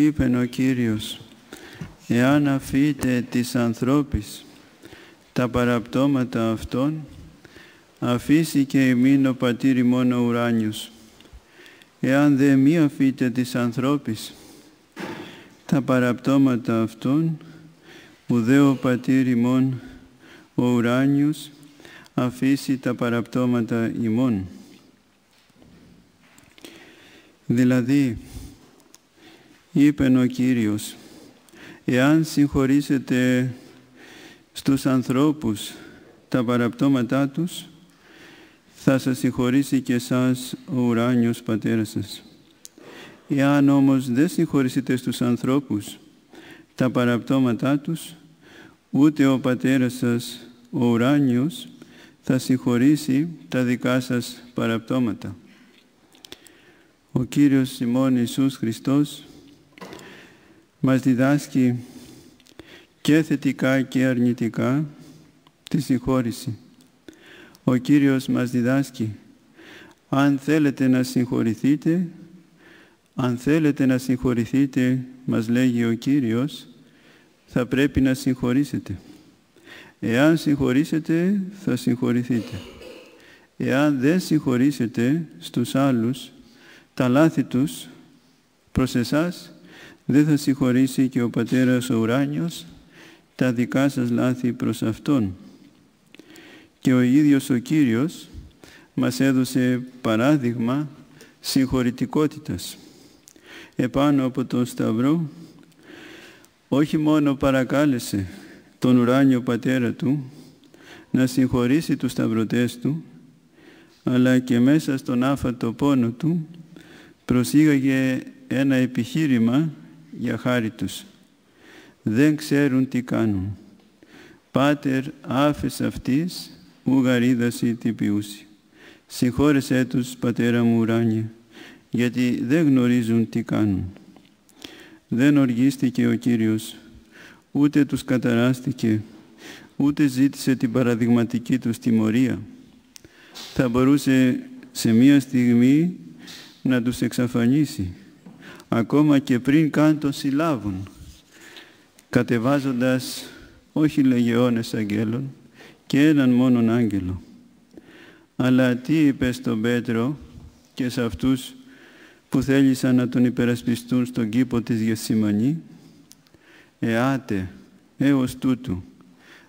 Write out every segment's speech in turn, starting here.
είπεν ο Κύριος, «Εάν αφείτε τις ανθρώπης τα παραπτώματα αυτών, αφήσει και εμήν ο Πατήρ ημών ο ουράνιος. Εάν δε μη αφείτε τις ανθρώπης τα παραπτώματα αυτών, ουδέ ο Πατήρ ημών ο ουράνιος αφήσει τα παραπτώματα ημών». Δηλαδή, είπεν ο Κύριος, εάν συγχωρήσετε στους ανθρώπους τα παραπτώματά τους, θα σας συγχωρήσει και εσάς ο ουράνιος Πατέρας σας. Εάν όμως δεν συγχωρήσετε στους ανθρώπους τα παραπτώματά τους, ούτε ο Πατέρας σας ο ουράνιος θα συγχωρήσει τα δικά σας παραπτώματα. Ο Κύριος ημών Ιησούς Χριστός μας διδάσκει και θετικά και αρνητικά τη συγχώρηση. Ο Κύριος μας διδάσκει, αν θέλετε να συγχωρηθείτε, αν θέλετε να συγχωρηθείτε, μας λέγει ο Κύριος, θα πρέπει να συγχωρήσετε. Εάν συγχωρήσετε, θα συγχωρηθείτε. Εάν δεν συγχωρήσετε στους άλλους τα λάθη τους προς εσάς, δεν θα συγχωρήσει και ο Πατέρας ο ουράνιος τα δικά σας λάθη προς Αυτόν. Και ο ίδιος ο Κύριος μας έδωσε παράδειγμα συγχωρητικότητας. Επάνω από τον Σταυρό, όχι μόνο παρακάλεσε τον ουράνιο Πατέρα Του να συγχωρήσει τους σταυρωτές Του, αλλά και μέσα στον άφατο πόνο Του προσήγαγε ένα επιχείρημα για χάρη τους. Δεν ξέρουν τι κάνουν. Πάτερ άφες αυτής, ουγαρίδαση την ποιούση. Συγχώρεσέ τους, Πατέρα μου ουράνιε, γιατί δεν γνωρίζουν τι κάνουν. Δεν οργίστηκε ο Κύριος, ούτε τους καταράστηκε, ούτε ζήτησε την παραδειγματική τους τιμωρία. Θα μπορούσε σε μία στιγμή να τους εξαφανίσει, ακόμα και πριν καν τον συλλάβουν, κατεβάζοντας όχι λεγεώνες αγγέλων και έναν μόνον άγγελο. Αλλά τι είπε στον Πέτρο και σε αυτούς που θέλησαν να τον υπερασπιστούν στον κήπο της Γεθσημανή? Εάτε, έως τούτου,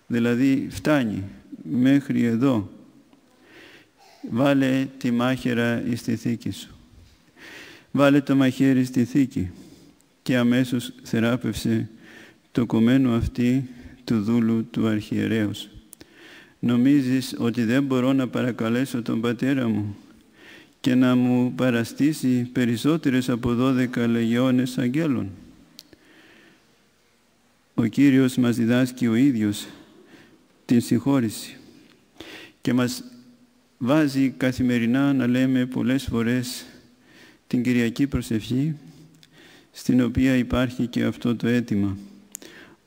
δηλαδή φτάνει μέχρι εδώ, βάλε τη μάχαιρα εις τη θήκη σου. Βάλε το μαχαίρι στη θήκη και αμέσως θεράπευσε το κομμένο αυτί του δούλου του αρχιερέως. Νομίζεις ότι δεν μπορώ να παρακαλέσω τον Πατέρα μου και να μου παραστήσει περισσότερες από 12 λεγεώνες αγγέλων? Ο Κύριος μας διδάσκει ο ίδιος την συγχώρηση και μας βάζει καθημερινά να λέμε πολλές φορές την Κυριακή προσευχή, στην οποία υπάρχει και αυτό το αίτημα.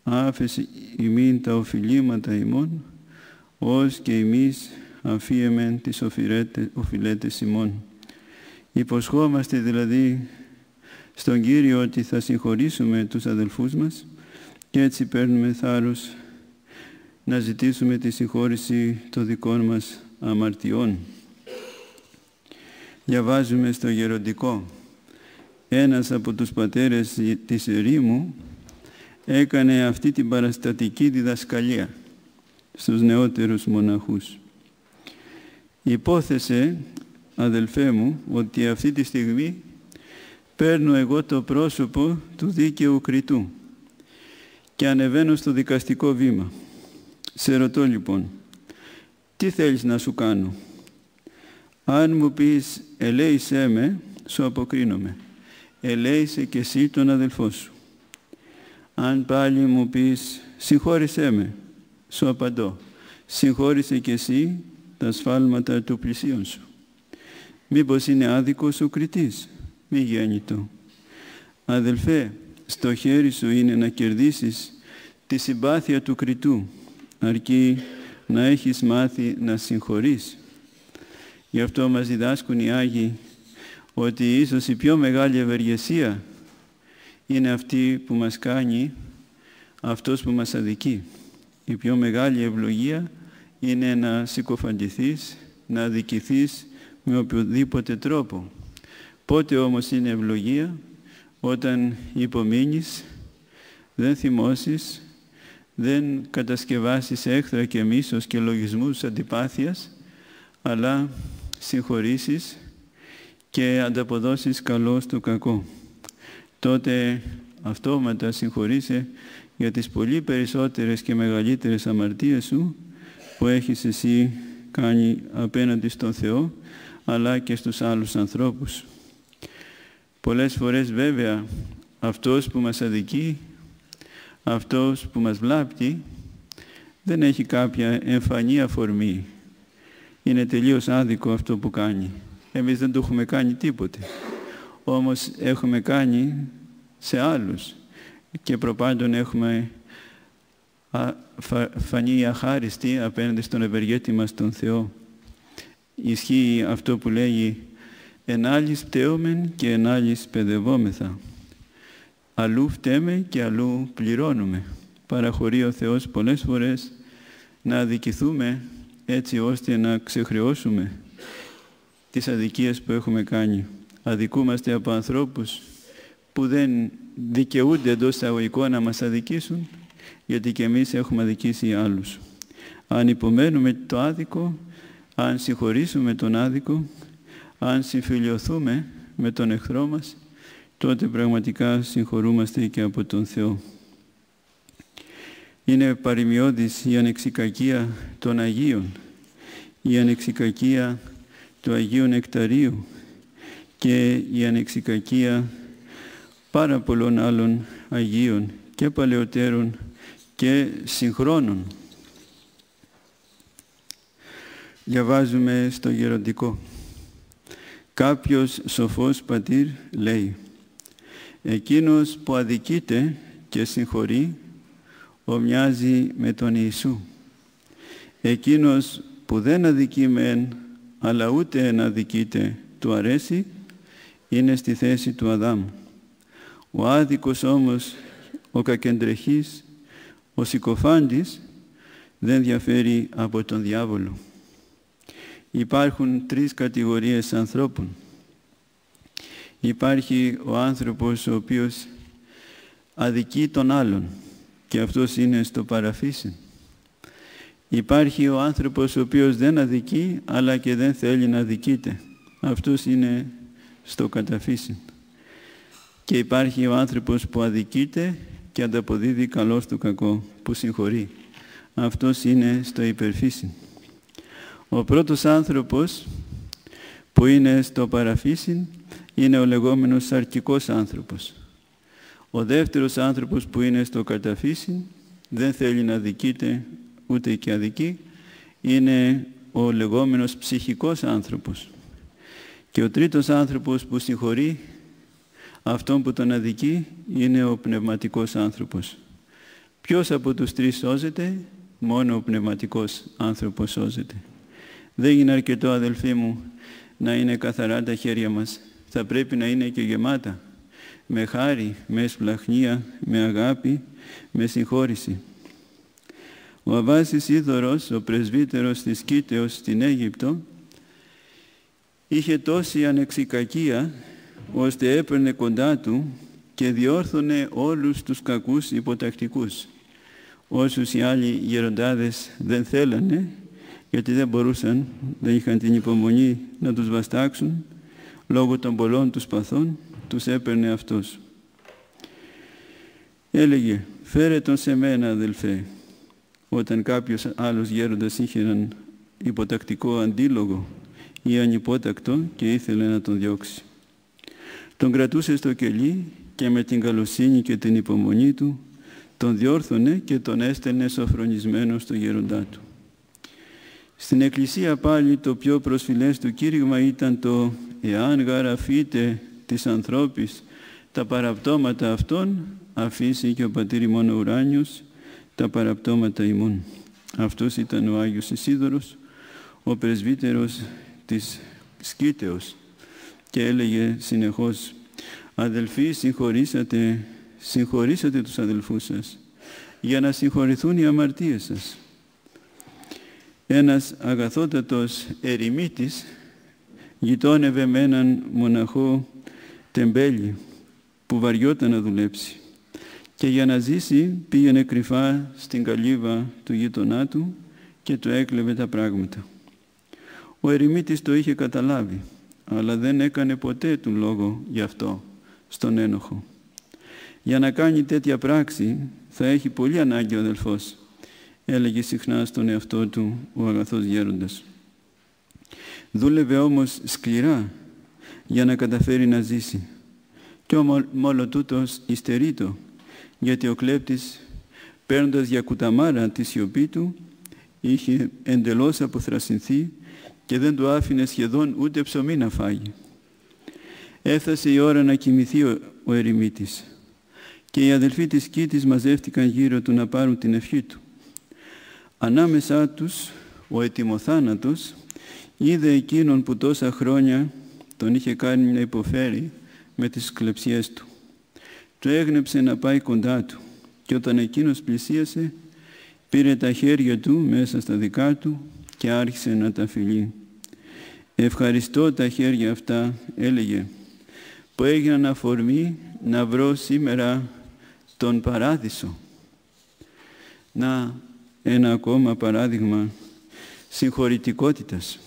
Άφες ημίν τα οφειλήματα ημών, ως και εμείς αφίεμεν τις οφειλέτες ημών. Υποσχόμαστε δηλαδή στον Κύριο ότι θα συγχωρήσουμε τους αδελφούς μας και έτσι παίρνουμε θάρρος να ζητήσουμε τη συγχώρηση των δικών μας αμαρτιών. Διαβάζουμε στο Γεροντικό, ένας από τους πατέρες της ερήμου έκανε αυτή την παραστατική διδασκαλία στους νεότερους μοναχούς. Υπόθεσε, αδελφέ μου, ότι αυτή τη στιγμή παίρνω εγώ το πρόσωπο του δίκαιου κριτού και ανεβαίνω στο δικαστικό βήμα. Σε ρωτώ λοιπόν, τι θέλεις να σου κάνω? Αν μου πεις ελέησέ με, σου αποκρίνομαι. Ελέησε και εσύ τον αδελφό σου. Αν πάλι μου πεις συγχώρησέ με, σου απαντώ. Συγχώρησε και εσύ τα σφάλματα του πλησίον σου. Μήπως είναι άδικος ο κριτής? Μη γέννητο. Αδελφέ, στο χέρι σου είναι να κερδίσεις τη συμπάθεια του κριτού, αρκεί να έχεις μάθει να συγχωρείς. Γι' αυτό μας διδάσκουν οι Άγιοι ότι ίσως η πιο μεγάλη ευεργεσία είναι αυτή που μας κάνει αυτός που μας αδικεί. Η πιο μεγάλη ευλογία είναι να συκοφαντηθείς, να αδικηθείς με οποιοδήποτε τρόπο. Πότε όμως είναι ευλογία? Όταν υπομείνεις, δεν θυμώσεις, δεν κατασκευάσεις έχθρα και μίσος και λογισμούς αντιπάθειας, αλλά συγχωρήσεις και ανταποδώσεις καλό στο κακό. Τότε αυτόματα συγχωρείσαι για τις πολύ περισσότερες και μεγαλύτερες αμαρτίες σου που έχεις εσύ κάνει απέναντι στον Θεό, αλλά και στους άλλους ανθρώπους. Πολλές φορές βέβαια αυτός που μας αδικεί, αυτός που μας βλάπτει, δεν έχει κάποια εμφανή αφορμή. Είναι τελείως άδικο αυτό που κάνει. Εμείς δεν του έχουμε κάνει τίποτε. Όμως έχουμε κάνει σε άλλους και προπάντων έχουμε φανεί αχάριστοι απέναντι στον ευεργέτη μας τον Θεό. Ισχύει αυτό που λέγει «Εν άλλοις πτέομεν και εν άλλοις παιδευόμεθα». Αλλού φταίμε και αλλού πληρώνουμε. Παραχωρεί ο Θεός πολλές φορές να αδικηθούμε έτσι ώστε να ξεχρεώσουμε τις αδικίες που έχουμε κάνει. Αδικούμαστε από ανθρώπους που δεν δικαιούνται εντός εισαγωγικών να μας αδικήσουν, γιατί και εμείς έχουμε αδικήσει άλλους. Αν υπομένουμε το άδικο, αν συγχωρήσουμε τον άδικο, αν συμφιλιωθούμε με τον εχθρό μας, τότε πραγματικά συγχωρούμαστε και από τον Θεό. Είναι παροιμιώδης η ανεξικακία των Αγίων, η ανεξικακία του Αγίου Νεκταρίου και η ανεξικακία πάρα πολλών άλλων Αγίων και παλαιότερων και συγχρόνων. Διαβάζουμε στο γεροντικό. Κάποιος σοφός πατήρ λέει «Εκείνος που αδικείται και συγχωρεί, ομοιάζει με τον Ιησού. Εκείνος που δεν αδικεί μεν, αλλά ούτε εν αδικείται, του αρέσει, είναι στη θέση του Αδάμ. Ο άδικος όμως, ο κακεντρεχής, ο συκοφάντης, δεν διαφέρει από τον διάβολο». Υπάρχουν τρεις κατηγορίες ανθρώπων. Υπάρχει ο άνθρωπος ο οποίος αδικεί τον άλλον και αυτός είναι στο παραφύσιν. Υπάρχει ο άνθρωπος ο οποίος δεν αδικεί αλλά και δεν θέλει να αδικείται. Αυτός είναι στο καταφύσιν. Και υπάρχει ο άνθρωπος που αδικείται και ανταποδίδει καλό στο κακό, που συγχωρεί. Αυτός είναι στο υπερφύσιν. Ο πρώτος άνθρωπος που είναι στο παραφύσιν είναι ο λεγόμενος σαρκικός άνθρωπος. Ο δεύτερος άνθρωπος που είναι στο καταφύσιν δεν θέλει να αδικείται ούτε και αδικεί, είναι ο λεγόμενος ψυχικός άνθρωπος. Και ο τρίτος άνθρωπος που συγχωρεί αυτόν που τον αδικεί είναι ο πνευματικός άνθρωπος. Ποιος από τους τρεις σώζεται? Μόνο ο πνευματικός άνθρωπος σώζεται. Δεν είναι αρκετό, αδελφοί μου, να είναι καθαρά τα χέρια μας. Θα πρέπει να είναι και γεμάτα, με χάρη, με σπλαχνία, με αγάπη, με συγχώρηση. Ο Αββάσης Σίδωρος, ο πρεσβύτερος της Κήτεως στην Αίγυπτο, είχε τόση ανεξικακία, ώστε έπαιρνε κοντά του και διόρθωνε όλους τους κακούς υποτακτικούς, όσους οι άλλοι γεροντάδες δεν θέλανε, γιατί δεν μπορούσαν, δεν είχαν την υπομονή να τους βαστάξουν, λόγω των πολλών τους παθών, τους έπαιρνε αυτός. Έλεγε, φέρε τον σε μένα, αδελφέ, όταν κάποιος άλλος γέροντας είχε έναν υποτακτικό αντίλογο ή ανυπότακτο και ήθελε να τον διώξει. Τον κρατούσε στο κελί και με την καλοσύνη και την υπομονή του τον διόρθωνε και τον έστελνε σοφρονισμένο στο γέροντά του. Στην Εκκλησία πάλι το πιο προσφυλές του κήρυγμα ήταν το «Εάν γαραφείτε της ανθρώπης τα παραπτώματα αυτών, αφήσει και ο πατήρ ημών ο ουράνιος τα παραπτώματα ημών». Αυτός ήταν ο Άγιος Ισίδωρος, ο πρεσβύτερος της Σκήτεως και έλεγε συνεχώς «Αδελφοί, συγχωρήσατε συγχωρήσετε τους αδελφούς σας, για να συγχωρηθούν οι αμαρτίες σας. Ένας αγαθότατος ερημίτης γειτόνευε με έναν μοναχό τεμπέλη που βαριόταν να δουλέψει, και για να ζήσει πήγαινε κρυφά στην καλύβα του γείτονά του και του έκλεβε τα πράγματα. Ο ερημίτης το είχε καταλάβει, αλλά δεν έκανε ποτέ του λόγο γι' αυτό στον ένοχο. Για να κάνει τέτοια πράξη θα έχει πολύ ανάγκη ο αδελφός, έλεγε συχνά στον εαυτό του ο αγαθός γέροντας. Δούλευε όμως σκληρά για να καταφέρει να ζήσει, και μόλο τούτος υστερείτο, γιατί ο κλέπτης, παίρνοντας για κουταμάρα τη σιωπή του, είχε εντελώς αποθρασινθεί και δεν του άφηνε σχεδόν ούτε ψωμί να φάγει. Έφτασε η ώρα να κοιμηθεί ο ερημίτης, και οι αδελφοί της Κήτης μαζεύτηκαν γύρω του να πάρουν την ευχή του. Ανάμεσά τους ο ετοιμοθάνατος είδε εκείνον που τόσα χρόνια τον είχε κάνει να υποφέρει με τις κλεψιές του. Του έγνεψε να πάει κοντά του, και όταν εκείνος πλησίασε, πήρε τα χέρια του μέσα στα δικά του και άρχισε να τα φιλεί. «Ευχαριστώ τα χέρια αυτά», έλεγε, «που έγιναν αφορμή να βρω σήμερα τον παράδεισο». Να, ένα ακόμα παράδειγμα συγχωρητικότητας.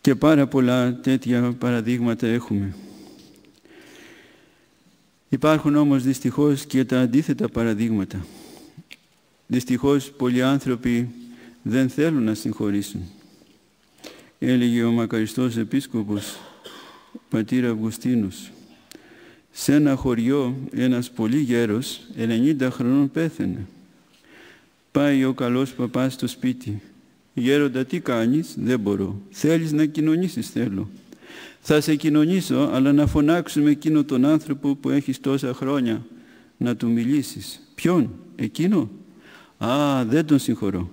Και πάρα πολλά τέτοια παραδείγματα έχουμε. Υπάρχουν όμως δυστυχώς και τα αντίθετα παραδείγματα. Δυστυχώς πολλοί άνθρωποι δεν θέλουν να συγχωρήσουν. Έλεγε ο μακαριστός επίσκοπος πατήρ Αυγουστίνος, σε ένα χωριό ένας πολύ γέρος, 90 χρονών, πέθαινε. Πάει ο καλός παπάς στο σπίτι. «Γέροντα, τι κάνεις?» «Δεν μπορώ». «Θέλεις να κοινωνήσεις?» «Θέλω». «Θα σε κοινωνήσω, αλλά να φωνάξουμε εκείνο τον άνθρωπο που έχεις τόσα χρόνια να του μιλήσεις». «Ποιον?» «Εκείνο». «Α, δεν τον συγχωρώ».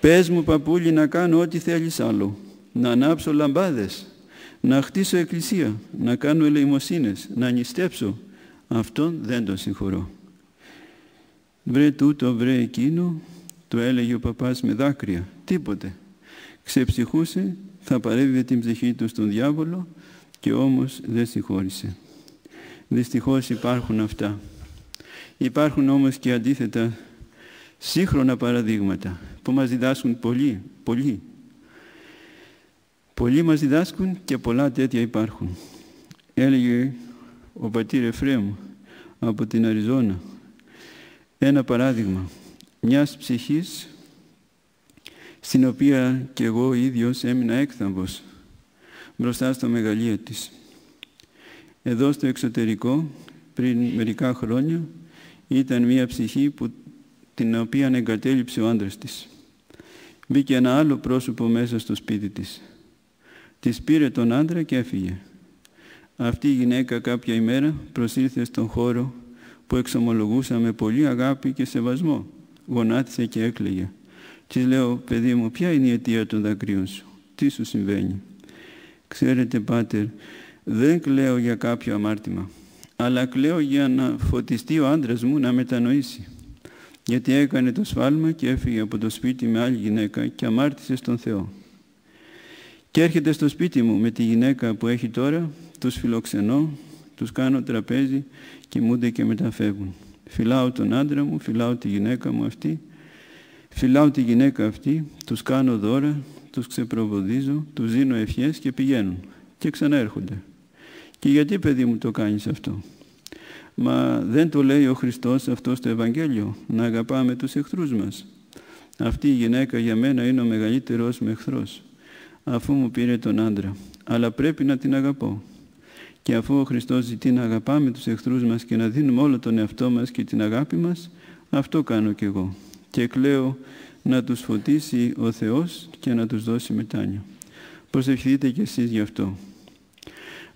«Πες μου, παππούλη, να κάνω ό,τι θέλεις άλλο. Να ανάψω λαμπάδες, να χτίσω εκκλησία, να κάνω ελεημοσύνες, να νηστέψω. Αυτόν δεν τον συγχωρώ». «Βρε τούτο, βρε εκείνο», του έλεγε ο παπάς με δάκρυα. Τίποτε. Ξεψυχούσε, θα παρέβει την ψυχή του στον διάβολο, και όμως δεν συγχώρησε. Δυστυχώς υπάρχουν αυτά. Υπάρχουν όμως και αντίθετα σύγχρονα παραδείγματα που μας διδάσκουν πολύ, πολύ. Πολλοί μας διδάσκουν και πολλά τέτοια υπάρχουν. Έλεγε ο πατήρ Εφραίμ από την Αριζόνα ένα παράδειγμα μιας ψυχής στην οποία και εγώ ίδιος έμεινα έκθαμβος μπροστά στο μεγαλείο της. Εδώ στο εξωτερικό πριν μερικά χρόνια ήταν μια ψυχή που, την οποία εγκατέλειψε ο άντρας της. Μπήκε ένα άλλο πρόσωπο μέσα στο σπίτι της. Της πήρε τον άντρα και έφυγε. Αυτή η γυναίκα κάποια ημέρα προσήλθε στον χώρο που εξομολογούσα με πολύ αγάπη και σεβασμό. Γονάτισε και έκλαιγε. Της λέω, «Παιδί μου, ποια είναι η αιτία των δακρύων σου? Τι σου συμβαίνει?» «Ξέρετε, πάτερ, δεν κλαίω για κάποιο αμάρτημα, αλλά κλαίω για να φωτιστεί ο άντρας μου να μετανοήσει. Γιατί έκανε το σφάλμα και έφυγε από το σπίτι με άλλη γυναίκα και αμάρτησε στον Θεό. Και έρχεται στο σπίτι μου με τη γυναίκα που έχει τώρα, τους φιλοξενώ, τους κάνω τραπέζι, κοιμούνται και μεταφεύγουν. Φυλάω τον άντρα μου, φυλάω τη γυναίκα μου αυτή, φυλάω τη γυναίκα αυτή, τους κάνω δώρα, τους ξεπροβοδίζω, τους δίνω ευχές και πηγαίνουν και ξαναέρχονται. Και γιατί, παιδί μου, το κάνεις αυτό? Μα δεν το λέει ο Χριστός αυτό στο Ευαγγέλιο, να αγαπάμε τους εχθρούς μας? Αυτή η γυναίκα για μένα είναι ο μεγαλύτερος μου εχθρός, αφού μου πήρε τον άντρα, αλλά πρέπει να την αγαπώ. Και αφού ο Χριστός ζητεί να αγαπάμε τους εχθρούς μας και να δίνουμε όλο τον εαυτό μας και την αγάπη μας, αυτό κάνω κι εγώ. Και κλαίω να τους φωτίσει ο Θεός και να τους δώσει μετάνοια. Προσευχηθείτε κι εσείς γι' αυτό.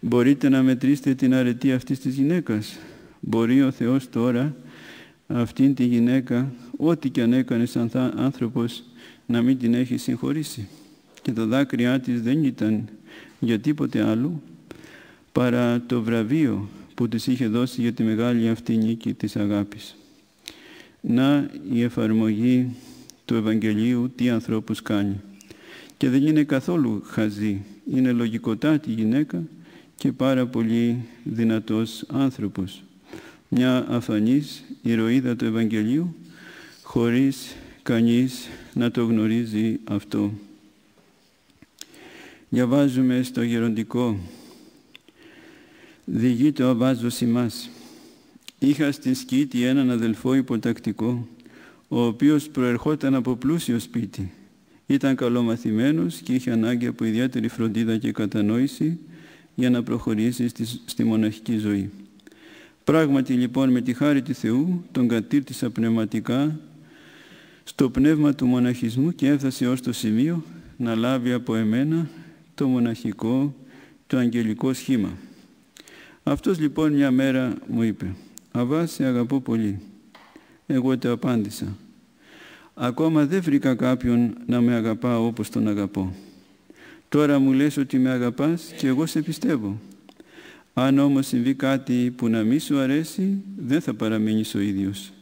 Μπορείτε να μετρήσετε την αρετή αυτής της γυναίκας? Μπορεί ο Θεός τώρα αυτήν τη γυναίκα, ό,τι κι αν έκανε σαν άνθρωπος, να μην την έχει συγχωρήσει? Και τα δάκρυά της δεν ήταν για τίποτε άλλο παρά το βραβείο που τους είχε δώσει για τη μεγάλη αυτή νίκη της αγάπης. Να η εφαρμογή του Ευαγγελίου τι ανθρώπους κάνει. Και δεν είναι καθόλου χαζή. Είναι λογικοτάτη γυναίκα και πάρα πολύ δυνατός άνθρωπος. Μια αφανής ηρωίδα του Ευαγγελίου, χωρίς κανείς να το γνωρίζει αυτό. Διαβάζουμε στο γεροντικό. Διηγεί το αβάζος ημάς. Είχα στην Σκήτη έναν αδελφό υποτακτικό, ο οποίος προερχόταν από πλούσιο σπίτι. Ήταν καλομαθημένος και είχε ανάγκη από ιδιαίτερη φροντίδα και κατανόηση για να προχωρήσει στη μοναχική ζωή. Πράγματι λοιπόν με τη χάρη του Θεού τον κατήρτισα πνευματικά στο πνεύμα του μοναχισμού και έφτασε ως το σημείο να λάβει από εμένα το μοναχικό, το αγγελικό σχήμα. Αυτός λοιπόν μια μέρα μου είπε «Αβά, σε αγαπώ πολύ». Εγώ του απάντησα «Ακόμα δεν βρήκα κάποιον να με αγαπά όπως τον αγαπώ. Τώρα μου λες ότι με αγαπάς και εγώ σε πιστεύω. Αν όμως συμβεί κάτι που να μη σου αρέσει, δεν θα παραμείνεις ο ίδιος.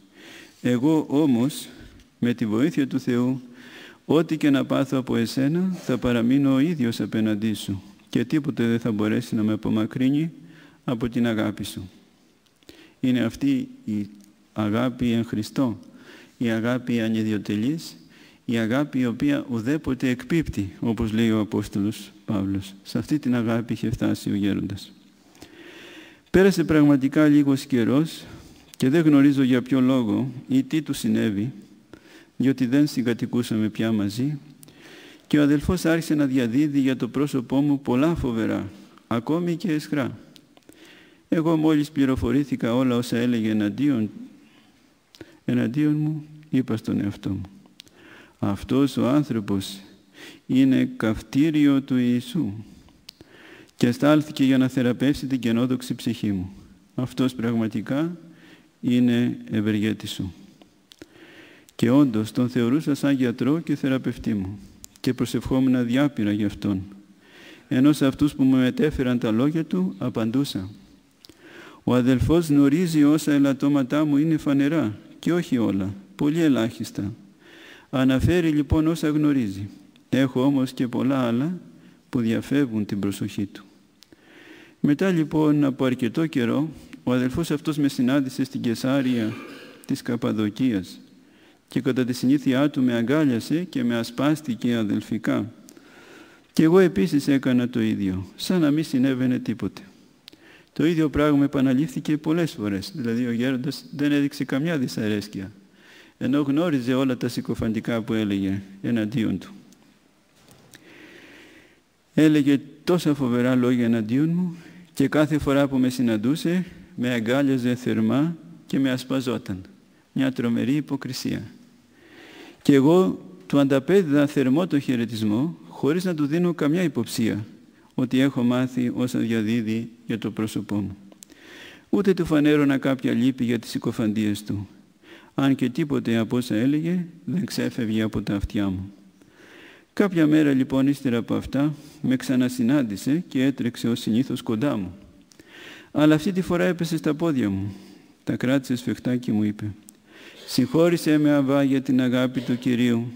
Εγώ όμως, με τη βοήθεια του Θεού, ό,τι και να πάθω από εσένα, θα παραμείνω ο ίδιος απέναντί σου και τίποτε δεν θα μπορέσει να με απομακρύνει από την αγάπη σου». Είναι αυτή η αγάπη εν Χριστώ, η αγάπη ανιδιοτελής, η αγάπη η οποία ουδέποτε εκπίπτει, όπως λέει ο Απόστολος Παύλος. Σε αυτή την αγάπη είχε φτάσει ο γέροντας. Πέρασε πραγματικά λίγος καιρός και δεν γνωρίζω για ποιο λόγο ή τι του συνέβη, διότι δεν συγκατοικούσαμε πια μαζί, και ο αδελφός άρχισε να διαδίδει για το πρόσωπό μου πολλά φοβερά, ακόμη και αισχρά. Εγώ μόλις πληροφορήθηκα όλα όσα έλεγε εναντίον μου, είπα στον εαυτό μου «Αυτός ο άνθρωπος είναι καυτήριο του Ιησού και στάλθηκε για να θεραπεύσει την κενόδοξη ψυχή μου. Αυτός πραγματικά είναι ευεργέτης σου». Και όντως τον θεωρούσα σαν γιατρό και θεραπευτή μου και προσευχόμουν αδιάπειρα γι' αυτόν. Ενώ σε αυτούς που μου μετέφεραν τα λόγια του απαντούσα «Ο αδελφός γνωρίζει όσα ελαττώματά μου είναι φανερά και όχι όλα, πολύ ελάχιστα. Αναφέρει λοιπόν όσα γνωρίζει. Έχω όμως και πολλά άλλα που διαφεύγουν την προσοχή του». Μετά λοιπόν από αρκετό καιρό ο αδελφός αυτός με συνάντησε στην Κεσάρια της Καπαδοκίας και κατά τη συνήθειά του με αγκάλιασε και με ασπάστηκε αδελφικά. Και εγώ επίσης έκανα το ίδιο, σαν να μην συνέβαινε τίποτε. Το ίδιο πράγμα επαναλήφθηκε πολλές φορές, δηλαδή ο γέροντας δεν έδειξε καμιά δυσαρέσκεια, ενώ γνώριζε όλα τα συκοφαντικά που έλεγε εναντίον του. Έλεγε τόσα φοβερά λόγια εναντίον μου και κάθε φορά που με συναντούσε με αγκάλιαζε θερμά και με ασπαζόταν. Μια τρομερή υποκρισία. Και εγώ του ανταπέδιδα θερμό το χαιρετισμό χωρίς να του δίνω καμιά υποψία ότι έχω μάθει όσα διαδίδει για το πρόσωπό μου. Ούτε του φανέρωνα κάποια λύπη για τις συκοφαντίες του, αν και τίποτε από όσα έλεγε δεν ξέφευγε από τα αυτιά μου. Κάποια μέρα λοιπόν ύστερα από αυτά με ξανασυνάντησε και έτρεξε ως συνήθως κοντά μου. Αλλά αυτή τη φορά έπεσε στα πόδια μου, τα κράτησε σφιχτά και μου είπε «Συγχώρησέ με Αβά για την αγάπη του Κυρίου,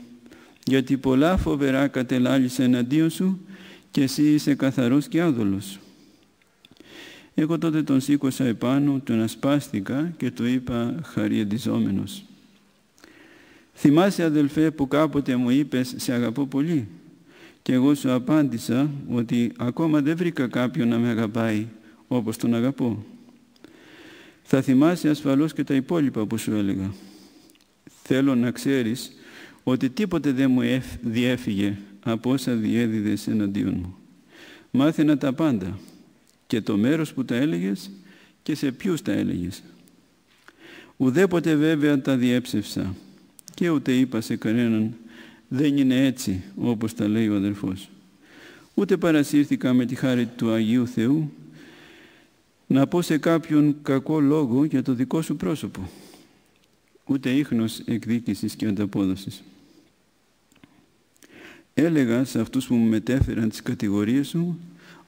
γιατί πολλά φοβερά κατελάλησε εναντίον σου και εσύ είσαι καθαρός και άδολος». Εγώ τότε τον σήκωσα επάνω, τον ασπάστηκα και του είπα χαριεντιζόμενος «Θυμάσαι αδελφέ που κάποτε μου είπες σε αγαπώ πολύ και εγώ σου απάντησα ότι ακόμα δεν βρήκα κάποιον να με αγαπάει όπως τον αγαπώ. Θα θυμάσαι ασφαλώς και τα υπόλοιπα που σου έλεγα. Θέλω να ξέρεις ότι τίποτε δεν μου διέφυγε από όσα διέδιδες εναντίον μου. Μάθαινα τα πάντα και το μέρος που τα έλεγες και σε ποιους τα έλεγες. Ουδέποτε βέβαια τα διέψευσα και ούτε είπα σε κανέναν δεν είναι έτσι όπως τα λέει ο αδερφός. Ούτε παρασύρθηκα με τη χάρη του Αγίου Θεού να πω σε κάποιον κακό λόγο για το δικό σου πρόσωπο, ούτε ίχνος εκδίκησης και ανταπόδοσης. Έλεγα σε αυτούς που μου μετέφεραν τις κατηγορίες σου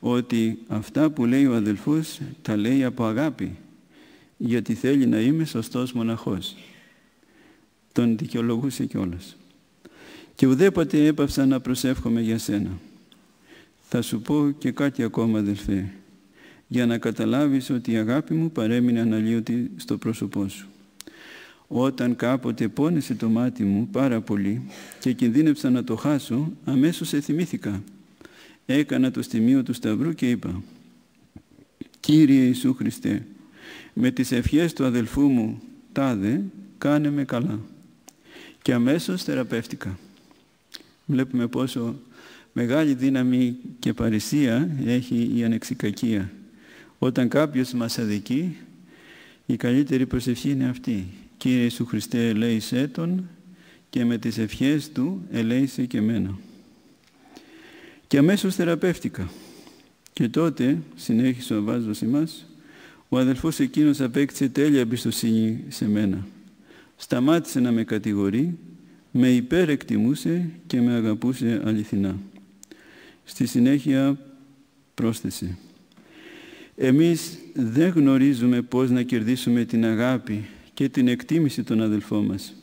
ότι αυτά που λέει ο αδελφός τα λέει από αγάπη, γιατί θέλει να είμαι σωστός μοναχός. Τον δικαιολογούσε κιόλας. Και ουδέποτε έπαυσα να προσεύχομαι για σένα. Θα σου πω και κάτι ακόμα, αδελφέ, για να καταλάβεις ότι η αγάπη μου παρέμεινε αναλύωτη στο πρόσωπό σου. Όταν κάποτε πόνεσε το μάτι μου πάρα πολύ και κινδύνεψα να το χάσω, αμέσως εθυμήθηκα. Έκανα το στιμίο του Σταυρού και είπα: Κύριε Ιησού Χριστέ, με τις ευχές του αδελφού μου τάδε, κάνε με καλά. Και αμέσως θεραπεύτηκα. Βλέπουμε πόσο μεγάλη δύναμη και παρησία έχει η ανεξικακία. Όταν κάποιος μας αδικεί, η καλύτερη προσευχή είναι αυτή. Κύριε Ιησού Χριστέ, ελέησέ τον και με τις ευχές του ελέησε και εμένα. Και αμέσως θεραπεύτηκα. Και τότε, συνέχισε ο Αββάζος ημάς, ο αδελφός εκείνος απέκτησε τέλεια εμπιστοσύνη σε μένα. Σταμάτησε να με κατηγορεί, με υπερεκτιμούσε και με αγαπούσε αληθινά. Στη συνέχεια πρόσθεσε: Εμείς δεν γνωρίζουμε πώς να κερδίσουμε την αγάπη και την εκτίμηση των αδελφών μας.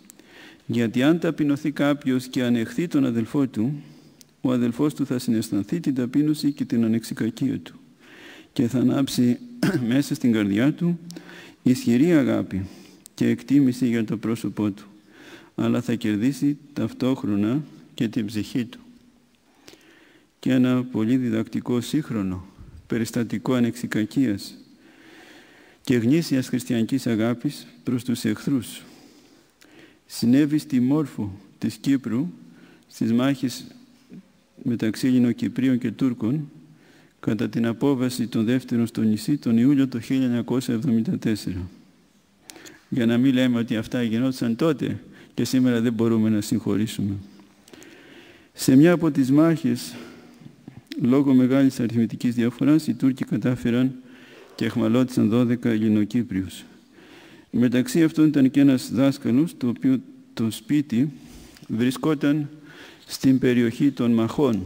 Γιατί αν ταπεινωθεί κάποιος και ανεχθεί τον αδελφό του, ο αδελφός του θα συναισθανθεί την ταπείνωση και την ανεξικακία του και θα ανάψει μέσα στην καρδιά του ισχυρή αγάπη και εκτίμηση για το πρόσωπό του, αλλά θα κερδίσει ταυτόχρονα και την ψυχή του. Και ένα πολύ διδακτικό σύγχρονο περιστατικό ανεξικακίας και γνήσιας χριστιανικής αγάπης προς τους εχθρούς συνέβη στη Μόρφο της Κύπρου στις μάχες μεταξύ Ελληνοκυπρίων και Τούρκων κατά την απόβαση των δεύτερων στο νησί τον Ιούλιο το 1974. Για να μην λέμε ότι αυτά γινόντουσαν τότε και σήμερα δεν μπορούμε να συγχωρήσουμε. Σε μια από τις μάχες, λόγω μεγάλης αριθμητικής διαφοράς, οι Τούρκοι κατάφεραν και αιχμαλώτησαν 12 Ελληνοκύπριους. Μεταξύ αυτών ήταν και ένας δάσκαλος, το οποίο το σπίτι βρισκόταν στην περιοχή των μαχών.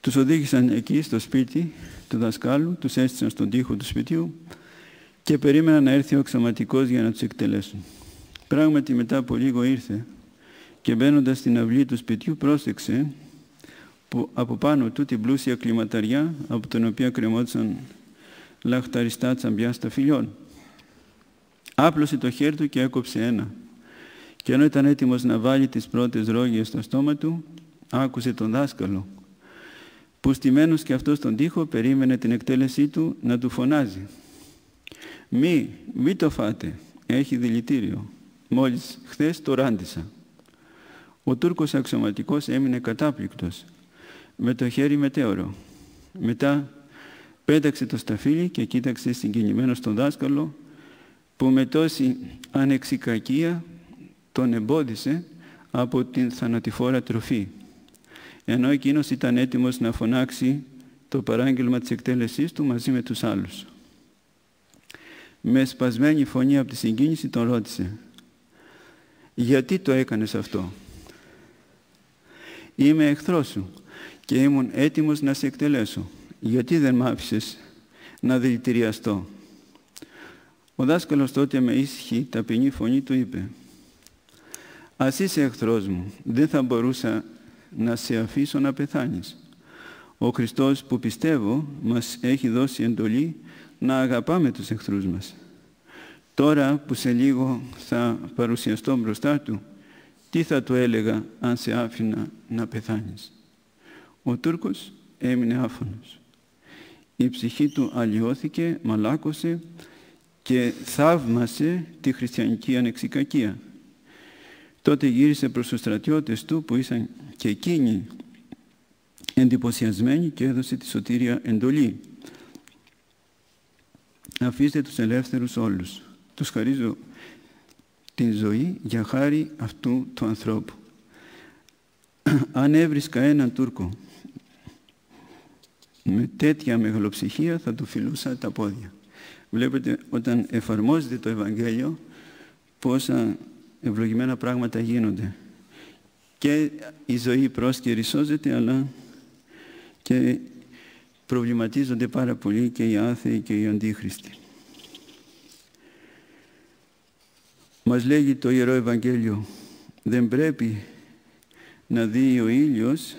Τους οδήγησαν εκεί στο σπίτι του δασκάλου, τους έστησαν στον τοίχο του σπιτιού και περίμεναν να έρθει ο αξιωματικός για να τους εκτελέσουν. Πράγματι μετά από λίγο ήρθε και μπαίνοντας στην αυλή του σπιτιού πρόσεξε που από πάνω του την πλούσια κλιματαριά από την οποία κρεμόντουσαν λαχταριστά τσαμπιά σταφυλιών. Άπλωσε το χέρι του και έκοψε ένα. Και ενώ ήταν έτοιμος να βάλει τις πρώτες ρόγιες στο στόμα του, άκουσε τον δάσκαλο, που στημένος και αυτός στον τοίχο περίμενε την εκτέλεσή του, να του φωνάζει: Μη το φάτε, έχει δηλητήριο. Μόλις χθες το ράντισα. Ο Τούρκος αξιωματικός έμεινε κατάπληκτος, με το χέρι μετέωρο. Μετά πέταξε το σταφύλι και κοίταξε συγκινημένο στον δάσκαλο, που με τόση ανεξικακία τον εμπόδισε από την θανατηφόρα τροφή, ενώ εκείνος ήταν έτοιμος να φωνάξει το παράγγελμα της εκτέλεσής του μαζί με τους άλλους. Με σπασμένη φωνή από τη συγκίνηση τον ρώτησε: «Γιατί το έκανες αυτό?» «Είμαι εχθρός σου και ήμουν έτοιμος να σε εκτελέσω. Γιατί δεν μ' άφησες να δηλητηριαστώ?» Ο δάσκαλος τότε με ήσυχη ταπεινή φωνή του είπε: «Ας είσαι εχθρός μου, δεν θα μπορούσα να σε αφήσω να πεθάνεις. Ο Χριστός που πιστεύω μας έχει δώσει εντολή να αγαπάμε τους εχθρούς μας. Τώρα που σε λίγο θα παρουσιαστώ μπροστά του, τι θα του έλεγα αν σε άφηνα να πεθάνεις?» Ο Τούρκος έμεινε άφωνος. Η ψυχή του αλλοιώθηκε, μαλάκωσε και θαύμασε τη χριστιανική ανεξικακία. Τότε γύρισε προς τους στρατιώτες του που ήσαν και εκείνοι εντυπωσιασμένοι και έδωσε τη σωτήρια εντολή: «Αφήστε τους ελεύθερους όλους. Τους χαρίζω την ζωή για χάρη αυτού του ανθρώπου». Αν έβρισκα έναν Τούρκο με τέτοια μεγαλοψυχία, θα του φιλούσα τα πόδια. Βλέπετε, όταν εφαρμόζεται το Ευαγγέλιο, πόσα ευλογημένα πράγματα γίνονται. Και η ζωή πρόσκαιρη σώζεται, αλλά και προβληματίζονται πάρα πολύ και οι άθεοι και οι αντίχριστοι. Μας λέγει το Ιερό Ευαγγέλιο, δεν πρέπει να δει ο ήλιος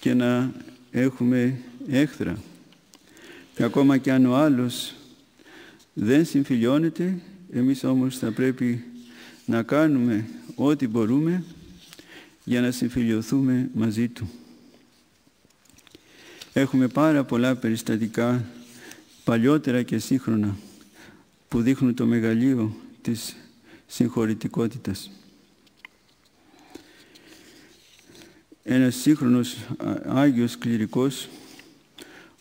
και να έχουμε έχθρα. Και ακόμα και αν ο άλλος δεν συμφιλιώνεται, εμείς όμως θα πρέπει να κάνουμε ό,τι μπορούμε για να συμφιλιωθούμε μαζί του. Έχουμε πάρα πολλά περιστατικά, παλιότερα και σύγχρονα, που δείχνουν το μεγαλείο της συγχωρητικότητας. Ένας σύγχρονος Άγιος Κληρικός,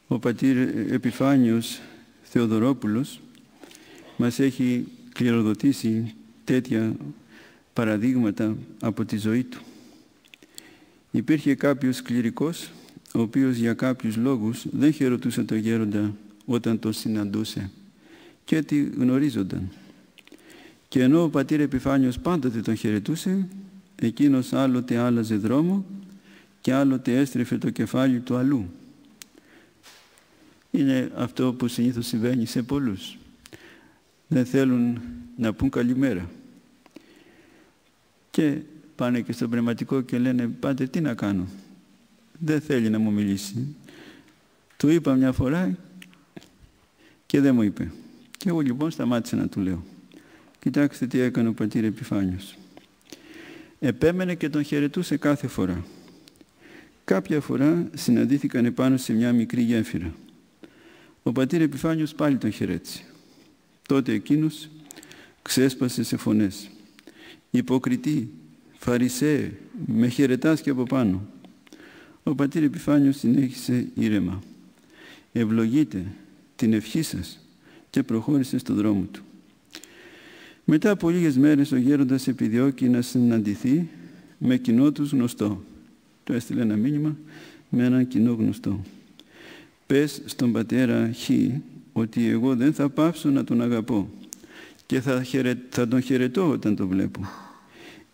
ο πατήρ Επιφάνιος Θεοδωρόπουλος, μας έχει κληροδοτήσει τέτοια παραδείγματα από τη ζωή του. Υπήρχε κάποιος κληρικός, ο οποίος για κάποιους λόγους δεν χαιρετούσε τον γέροντα όταν τον συναντούσε και τη γνωρίζονταν. Και ενώ ο πατήρ Επιφάνιος πάντοτε τον χαιρετούσε, εκείνος άλλοτε άλλαζε δρόμο και άλλοτε έστρεφε το κεφάλι του αλλού. Είναι αυτό που συνήθως συμβαίνει σε πολλούς. Δεν θέλουν να πούν καλημέρα. Και πάνε και στον πνευματικό και λένε, πάτε τι να κάνω. Δεν θέλει να μου μιλήσει. Του είπα μια φορά και δεν μου είπε. Και εγώ λοιπόν σταμάτησα να του λέω. Κοιτάξτε τι έκανε ο πατήρ Επιφάνιος. Επέμενε και τον χαιρετούσε κάθε φορά. Κάποια φορά συναντήθηκαν επάνω σε μια μικρή γέφυρα. Ο πατήρ Επιφάνιος πάλι τον χαιρέτησε. Τότε εκείνος ξέσπασε σε φωνές. Υποκριτή, Φαρισαίε, με χαιρετάς και από πάνω. Ο πατήρ Επιφάνιος συνέχισε ήρεμα. Ευλογείτε την ευχή σας και προχώρησε στον δρόμο του. Μετά από λίγες μέρες ο γέροντας επιδιώκει να συναντηθεί με κοινό τους γνωστό. Του έστειλε ένα μήνυμα με έναν κοινό γνωστό. Πες στον πατέρα Χ ότι εγώ δεν θα πάψω να τον αγαπώ και θα τον χαιρετώ όταν τον βλέπω.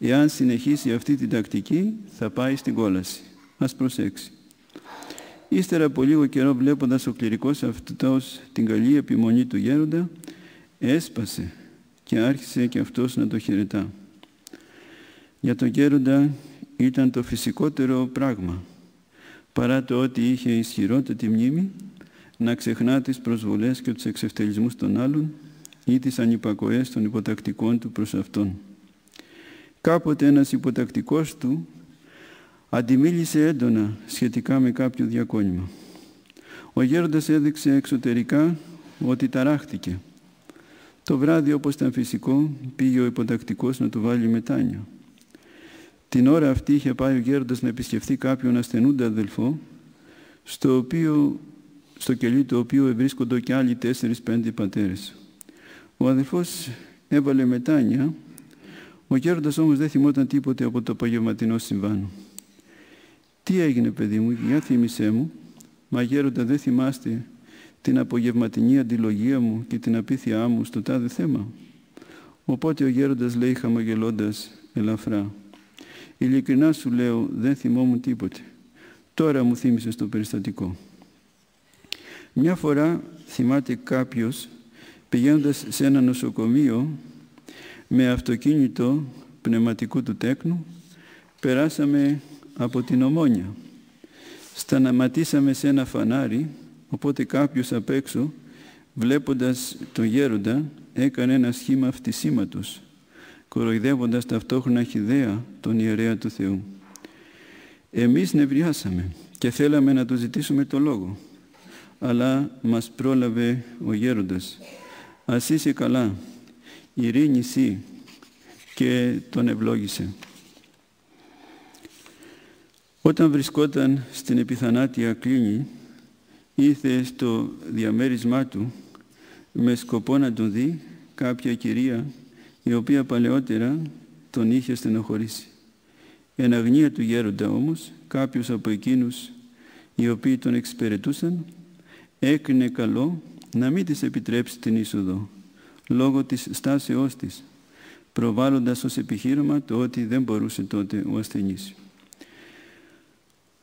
Εάν συνεχίσει αυτή την τακτική θα πάει στην κόλαση. Ας προσέξει. Ύστερα από λίγο καιρό, βλέποντας ο κληρικός αυτός την καλή επιμονή του γέροντα, έσπασε και άρχισε και αυτός να το χαιρετά. Για τον γέροντα ήταν το φυσικότερο πράγμα, παρά το ότι είχε ισχυρότατη μνήμη, να ξεχνά τις προσβολές και τους εξευτελισμούς των άλλων ή τις ανυπακοές των υποτακτικών του προς αυτόν. Κάποτε ένας υποτακτικός του αντιμίλησε έντονα σχετικά με κάποιο διακόνημα. Ο γέροντας έδειξε εξωτερικά ότι ταράχτηκε. Το βράδυ, όπως ήταν φυσικό, πήγε ο υποτακτικός να του βάλει μετάνια. Την ώρα αυτή είχε πάει ο γέροντας να επισκεφθεί κάποιον ασθενούντα αδελφό, στο κελί του οποίου ευρίσκονται και άλλοι 4-5 πατέρες. Ο αδελφός έβαλε μετάνια, ο γέροντας όμως δεν θυμόταν τίποτε από το απογευματινό συμβάν. Τι έγινε, παιδί μου, για θύμισέ μου, μα γέροντα δεν θυμάστε την απογευματινή αντιλογία μου και την απίθειά μου στο τάδε θέμα. Οπότε ο γέροντας λέει χαμογελώντας ελαφρά, ειλικρινά σου λέω, δεν θυμόμουν τίποτε. Τώρα μου θύμισες το περιστατικό. Μια φορά θυμάται κάποιος, πηγαίνοντας σε ένα νοσοκομείο με αυτοκίνητο πνευματικού του τέκνου, περάσαμε από την Ομόνια. Σταματήσαμε σε ένα φανάρι, οπότε κάποιος απ' έξω, βλέποντας τον γέροντα, έκανε ένα σχήμα φτισήματος, κοροϊδεύοντας ταυτόχρονα χυδαία τον ιερέα του Θεού. Εμείς νευριάσαμε και θέλαμε να του ζητήσουμε το λόγο, αλλά μας πρόλαβε ο γέροντας. Ας είσαι καλά, ειρήνη σύ, και τον ευλόγησε. Όταν βρισκόταν στην επιθανάτια κλίνη, ήρθε στο διαμέρισμά του με σκοπό να τον δει κάποια κυρία, η οποία παλαιότερα τον είχε στενοχωρήσει. Εν αγνία του γέροντα όμως, κάποιος από εκείνους οι οποίοι τον εξυπηρετούσαν, έκρινε καλό να μην της επιτρέψει την είσοδο, λόγω της στάσεώς της, προβάλλοντας ως επιχείρημα το ότι δεν μπορούσε τότε ο ασθενής.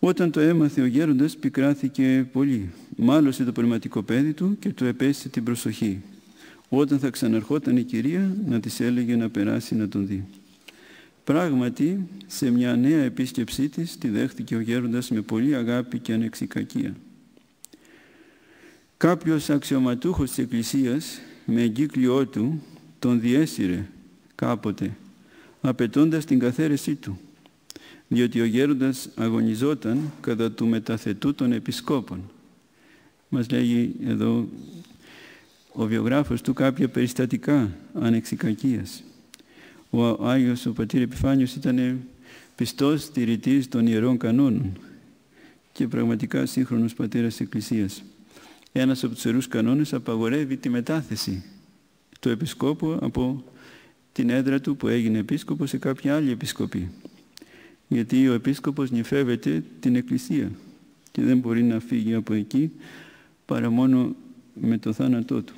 Όταν το έμαθε ο γέροντας πικράθηκε πολύ. Μάλωσε το πνευματικό παιδί του και του επέστησε την προσοχή. Όταν θα ξαναρχόταν η κυρία να της έλεγε να περάσει να τον δει. Πράγματι, σε μια νέα επίσκεψή της τη δέχτηκε ο γέροντας με πολύ αγάπη και ανεξικακία. Κάποιος αξιωματούχος της Εκκλησίας με εγκύκλιό του τον διέσυρε κάποτε, απαιτώντας την καθαίρεσή του, διότι ο γέροντας αγωνιζόταν κατά του μεταθετού των επισκόπων. Μας λέγει εδώ ο βιογράφος του κάποια περιστατικά ανεξικακίας. Ο Άγιος, ο πατήρ Επιφάνιος, ήταν πιστός στηρητής των ιερών κανόνων και πραγματικά σύγχρονος πατέρας της Εκκλησίας. Ένας από τους ιερούς κανόνες απαγορεύει τη μετάθεση του επισκόπου από την έδρα του που έγινε επίσκοπο σε κάποια άλλη επισκοπή. Γιατί ο επίσκοπος νυφεύεται την Εκκλησία και δεν μπορεί να φύγει από εκεί παρά μόνο με το θάνατό του.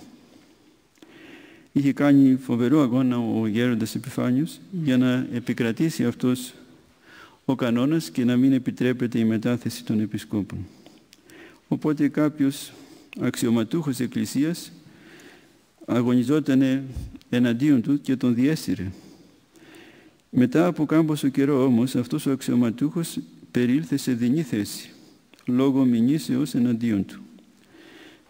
Είχε κάνει φοβερό αγώνα ο γέροντας Επιφάνιος για να επικρατήσει αυτός ο κανόνας και να μην επιτρέπεται η μετάθεση των επισκόπων. Οπότε κάποιος αξιωματούχος της Εκκλησίας αγωνιζόταν εναντίον του και τον διέσυρε. Μετά από κάμποσο καιρό όμως αυτός ο αξιωματούχος περιήλθε σε δεινή θέση λόγω μηνύσεως εναντίον του.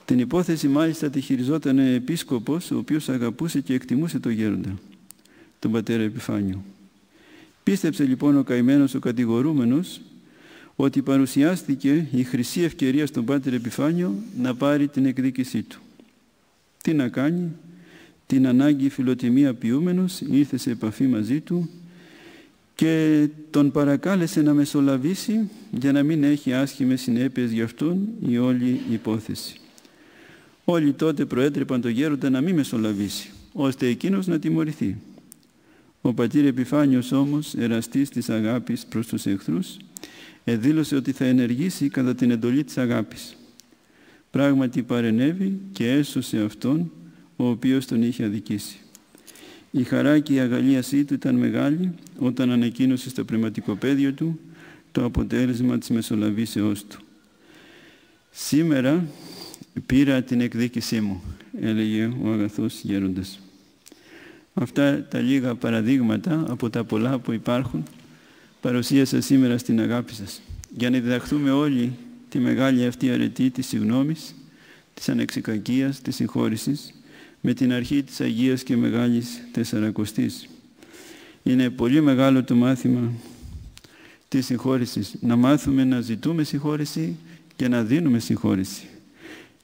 Την υπόθεση μάλιστα τη χειριζόταν επίσκοπος, ο οποίος αγαπούσε και εκτιμούσε τον γέροντα, τον πατέρα Επιφάνιο. Πίστεψε λοιπόν ο καημένος ο κατηγορούμενος ότι παρουσιάστηκε η χρυσή ευκαιρία στον πατέρα Επιφάνιο να πάρει την εκδίκησή του. Τι να κάνει, την ανάγκη φιλοτιμία ποιούμενος ήρθε σε επαφή μαζί του και τον παρακάλεσε να μεσολαβήσει για να μην έχει άσχημες συνέπειες για αυτόν η όλη υπόθεση. Όλοι τότε προέτρεπαν τον γέροντα να μην μεσολαβήσει, ώστε εκείνος να τιμωρηθεί. Ο πατήρ Επιφάνιος όμως, εραστής της αγάπης προς τους εχθρούς, δήλωσε ότι θα ενεργήσει κατά την εντολή της αγάπης. Πράγματι παρενέβη και έσωσε αυτόν, ο οποίος τον είχε αδικήσει. Η χαρά και η αγαλίασή του ήταν μεγάλη όταν ανακοίνωσε στο πνευματικοπαίδιο του το αποτέλεσμα της μεσολαβήσεώς του. «Σήμερα πήρα την εκδίκησή μου», έλεγε ο αγαθός γέροντας. Αυτά τα λίγα παραδείγματα από τα πολλά που υπάρχουν παρουσίασα σήμερα στην αγάπη σας, για να διδαχθούμε όλοι τη μεγάλη αυτή αρετή της συγνώμης, της ανεξικακίας, της συγχώρησης, με την αρχή της Αγίας και Μεγάλης Τεσσαρακοστής. Είναι πολύ μεγάλο το μάθημα της συγχώρησης, να μάθουμε να ζητούμε συγχώρηση και να δίνουμε συγχώρηση.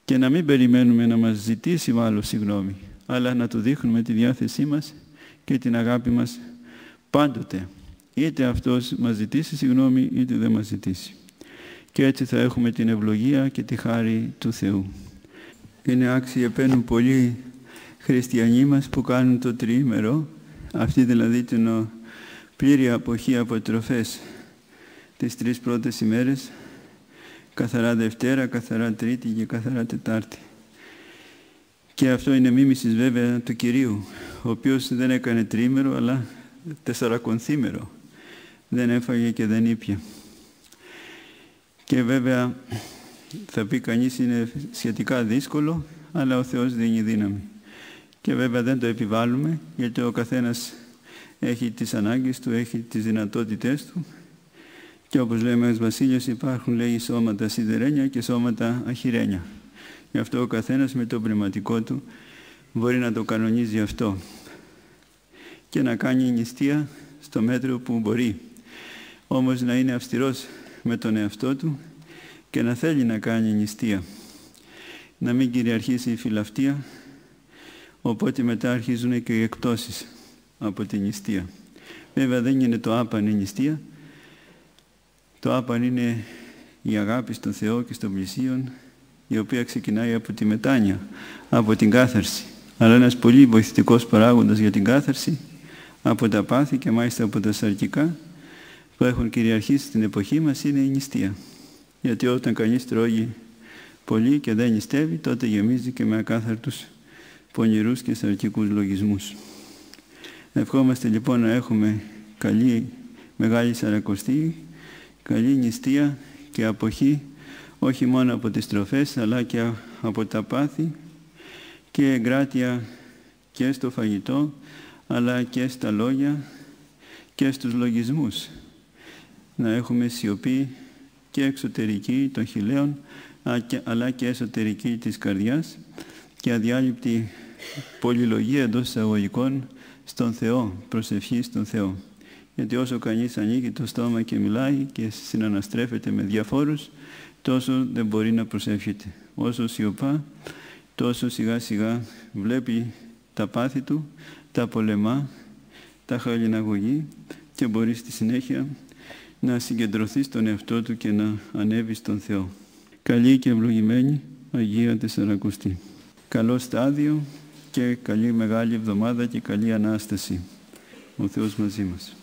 Και να μην περιμένουμε να μας ζητήσει ο άλλος συγγνώμη, αλλά να του δείχνουμε τη διάθεσή μας και την αγάπη μας πάντοτε. Είτε αυτός μας ζητήσει συγγνώμη, είτε δεν μας ζητήσει. Και έτσι θα έχουμε την ευλογία και τη χάρη του Θεού. Είναι άξιοι επαίνουν πολλοί χριστιανοί μας που κάνουν το τριήμερο, αυτή δηλαδή την πλήρη αποχή από τροφές τις τρεις πρώτες ημέρες, καθαρά Δευτέρα, καθαρά Τρίτη και καθαρά Τετάρτη. Και αυτό είναι μίμησης βέβαια του Κυρίου, ο οποίος δεν έκανε τριήμερο, αλλά τεσσαρακονθήμερο. Δεν έφαγε και δεν ήπια. Και βέβαια θα πει κανείς είναι σχετικά δύσκολο, αλλά ο Θεός δίνει δύναμη. Και βέβαια δεν το επιβάλλουμε, γιατί ο καθένας έχει τις ανάγκες του, έχει τις δυνατότητές του. Και όπως λέει ο Μέγας Βασίλειος, υπάρχουν, λέει, σώματα σιδερένια και σώματα αχυρένια. Γι' αυτό ο καθένας με το πνευματικό του μπορεί να το κανονίζει αυτό και να κάνει νηστεία στο μέτρο που μπορεί. Όμως να είναι αυστηρός με τον εαυτό του και να θέλει να κάνει νηστεία. Να μην κυριαρχήσει η φιλαυτία, οπότε μετά αρχίζουν και οι εκπτώσεις από την νηστεία. Βέβαια δεν είναι το άπαν η νηστεία. Το άπαν είναι η αγάπη στον Θεό και στον πλησίον, η οποία ξεκινάει από τη μετάνοια, από την κάθαρση. Αλλά ένας πολύ βοηθητικός παράγοντας για την κάθαρση από τα πάθη και μάλιστα από τα σαρκικά που έχουν κυριαρχήσει στην εποχή μας είναι η νηστεία. Γιατί όταν κανείς τρώγει πολύ και δεν νηστεύει, τότε γεμίζει και με ακάθαρτους πονηρούς και σαρκικούς λογισμούς. Ευχόμαστε λοιπόν να έχουμε καλή Μεγάλη Σαρακοστή, καλή νηστεία και αποχή όχι μόνο από τις τροφές αλλά και από τα πάθη και εγκράτεια και στο φαγητό αλλά και στα λόγια και στους λογισμούς. Να έχουμε σιωπή και εξωτερική των χειλαίων αλλά και εσωτερική της καρδιάς και αδιάλειπτη πολυλογία εντός εισαγωγικών στον Θεό, προσευχή στον Θεό. Γιατί όσο κανείς ανοίγει το στόμα και μιλάει και συναναστρέφεται με διαφόρους, τόσο δεν μπορεί να προσεύχεται. Όσο σιωπά, τόσο σιγά σιγά βλέπει τα πάθη του, τα πολεμά, τα χαλιναγωγεί και μπορεί στη συνέχεια να συγκεντρωθεί στον εαυτό του και να ανέβει στον Θεό. Καλή και ευλογημένη Αγία Τεσσαρακοστή. Καλό στάδιο και καλή Μεγάλη Εβδομάδα και καλή Ανάσταση. Ο Θεός μαζί μας.